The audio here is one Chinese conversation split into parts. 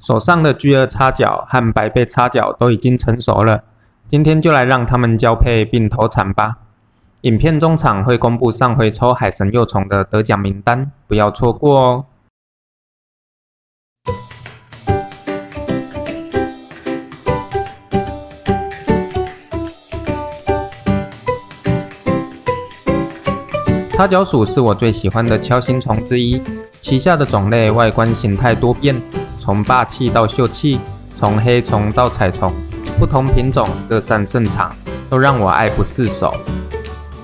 手上的巨颚叉角和白背叉角都已经成熟了，今天就来让它们交配并投产吧。影片中场会公布上回抽海神幼虫的得奖名单，不要错过哦。叉角属是我最喜欢的锹形虫之一，旗下的种类外观形态多变，从霸气到秀气，从黑虫到彩虫，不同品种各擅胜场，都让我爱不释手。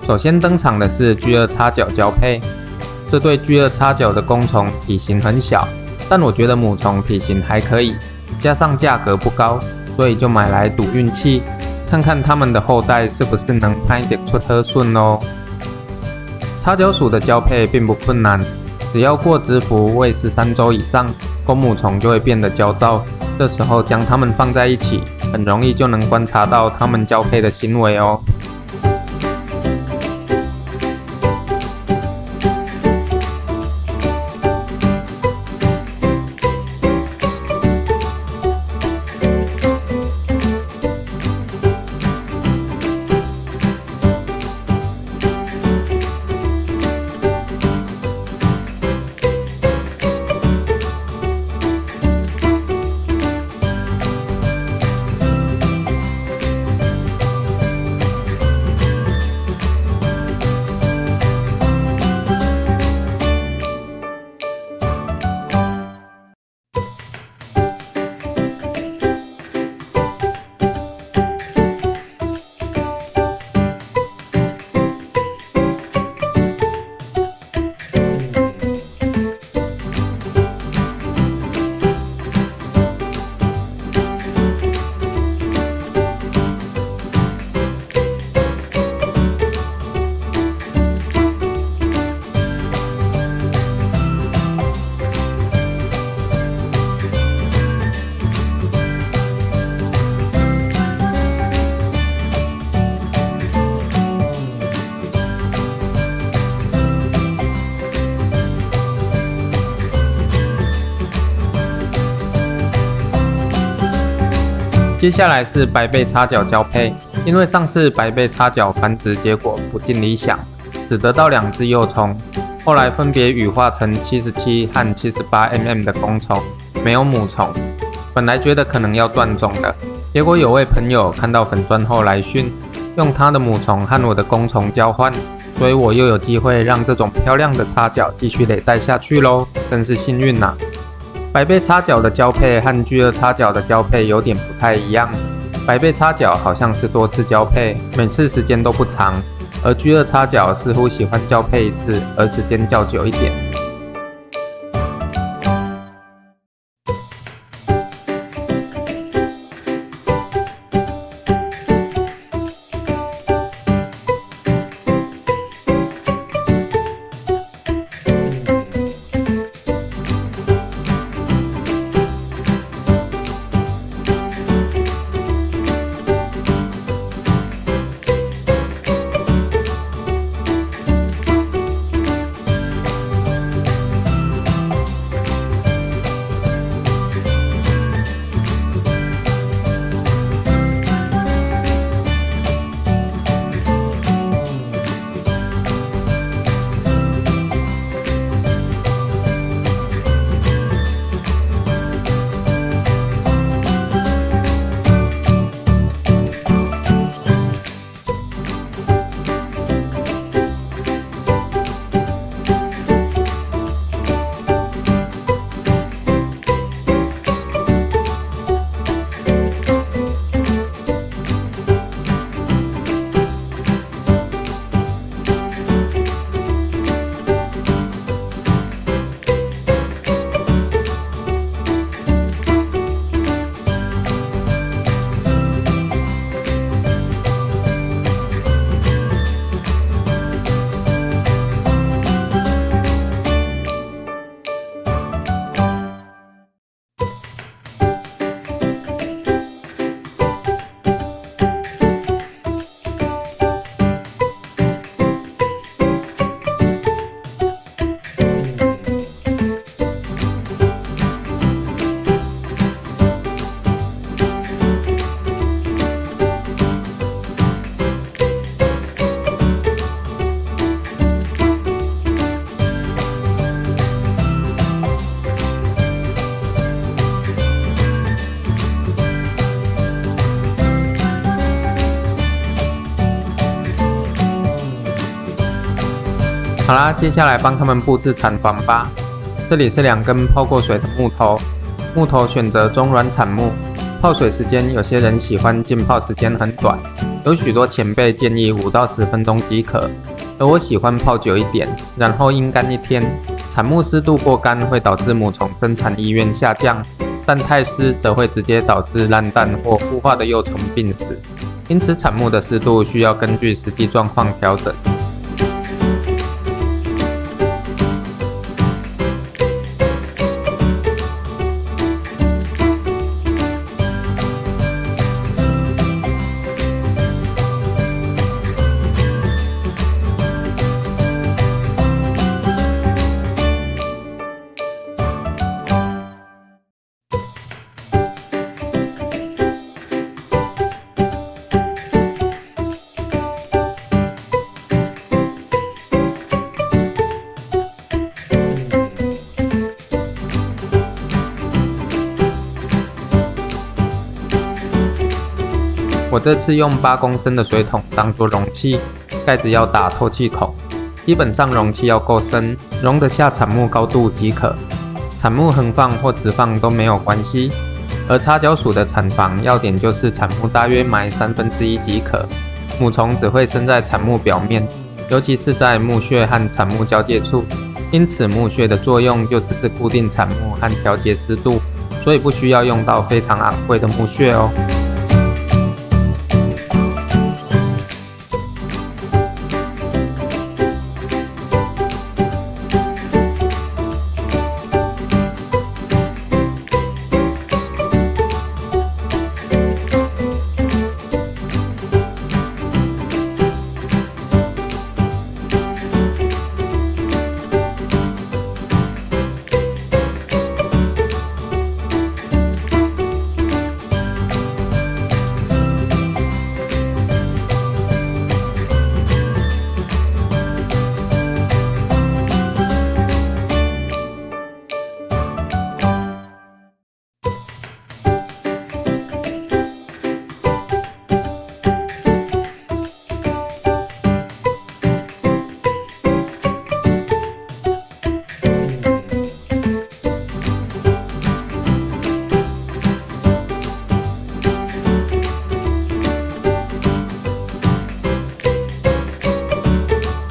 首先登场的是巨颚叉角交配，这对巨颚叉角的公虫体型很小，但我觉得母虫体型还可以，加上价格不高，所以就买来赌运气，看看它们的后代是不是能拍得出特顺哦。叉角属的交配并不困难，只要过殖服喂食3周以上，公母虫就会变得焦躁，这时候将它们放在一起，很容易就能观察到它们交配的行为哦。接下来是白背叉角交配，因为上次白背叉角繁殖结果不尽理想，只得到2只幼虫，后来分别羽化成77和78mm 的公虫，没有母虫。本来觉得可能要断种的，结果有位朋友看到粉专后来讯，用他的母虫和我的公虫交换，所以我又有机会让这种漂亮的叉角继续累带下去咯，真是幸运啊。白背叉角的交配和巨颚叉角的交配有点不太一样，白背叉角好像是多次交配，每次时间都不长，而巨颚叉角似乎喜欢交配1次，而时间较久一点。好啦，接下来帮他们布置产房吧。这里是2根泡过水的木头，木头选择中软产木。泡水时间有些人喜欢浸泡时间很短，有许多前辈建议5到10分钟即可，而我喜欢泡久一点，然后阴干1天。产木湿度过干会导致母虫生产意愿下降，但太湿则会直接导致烂蛋或孵化的幼虫病死。 因此，产木的湿度需要根据实际状况调整。我这次用8公升的水桶当做容器，盖子要打透气孔。基本上容器要够深，容得下产木高度即可。产木横放或直放都没有关系。而叉脚鼠的产房要点就是产木大约埋1/3即可。母虫只会生在产木表面，尤其是在木屑和产木交界处。因此，木屑的作用就只是固定产木和调节湿度，所以不需要用到非常昂贵的木屑哦。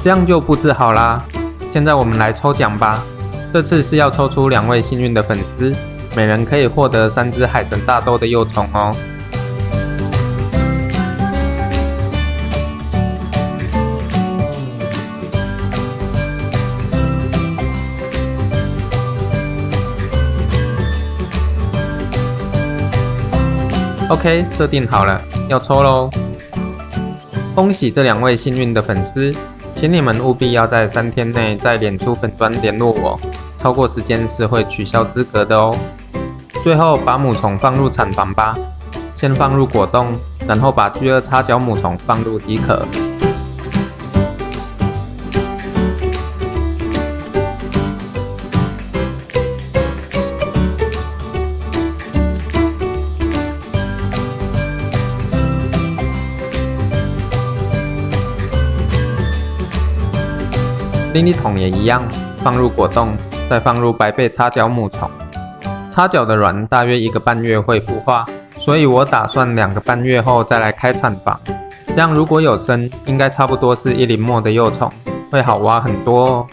这样就布置好啦。现在我们来抽奖吧，这次是要抽出2位幸运的粉丝，每人可以获得3只海神大兜的幼虫哦。OK， 设定好了，要抽喽！恭喜这2位幸运的粉丝。 请你们务必要在3天内在脸书粉专联络我，超过时间是会取消资格的哦。最后把母虫放入产房吧，先放入果冻，然后把巨颚叉脚母虫放入即可。 另一桶也一样，放入果冻，再放入白背叉脚母虫。叉脚的卵大约1个半月会孵化，所以我打算2个半月后再来开产房。这样如果有生，应该差不多是1.0末的幼虫，会好挖很多哦。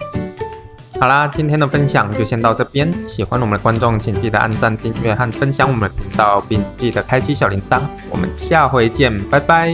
好啦，今天的分享就先到这边。喜欢我们的观众，请记得按赞、订阅和分享我们的频道，并记得开启小铃铛。我们下回见，拜拜。